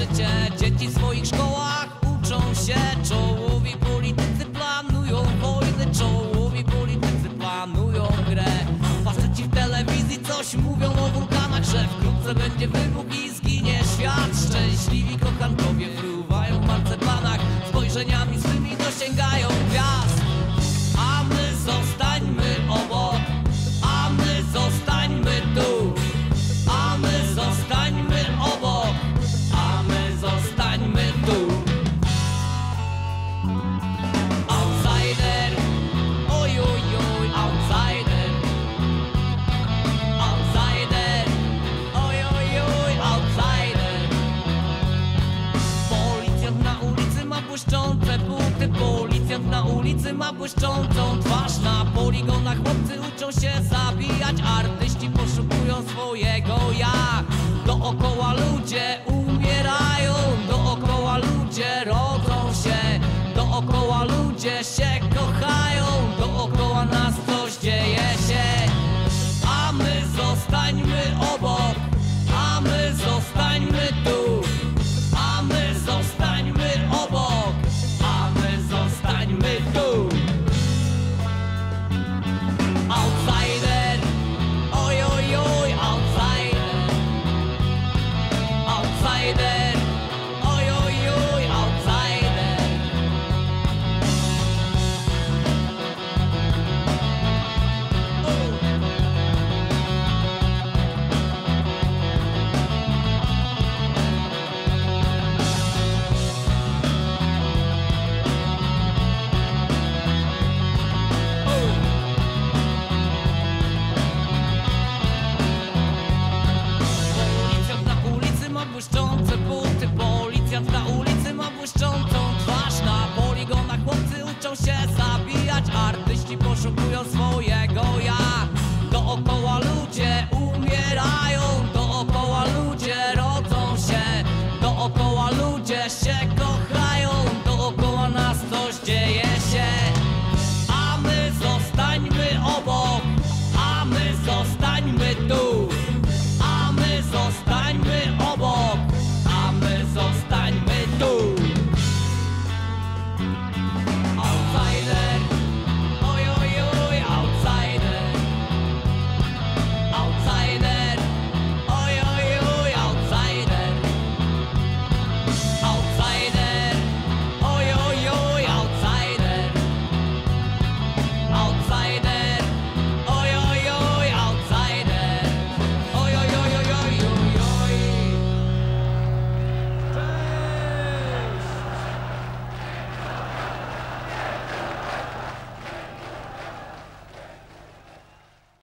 życie. Dzieci w swoich szkołach uczą się. Czołowi politycy planują wojny. Czołowi politycy planują grę. Faceci w telewizji coś mówią o wulkanach, że wkrótce będzie wybuch i zginie świat. Szczęśliwi kochankowie fruwają w marcepanach, spojrzeniami swymi dosięgają gwiazd. A my zostańmy obok, a my zostańmy tu, a my zostańmy obok, a my zostańmy tu. Outsider, ojojoj, outsider. Outsider, ojojoj, outsider. Policjant na ulicy ma błyszczące buty, policjant na ulicy ma błyszczącą twarz. Na poligonach chłopcy uczą się zabijać, artyści poszukują swojego ja. Dookoła ludzie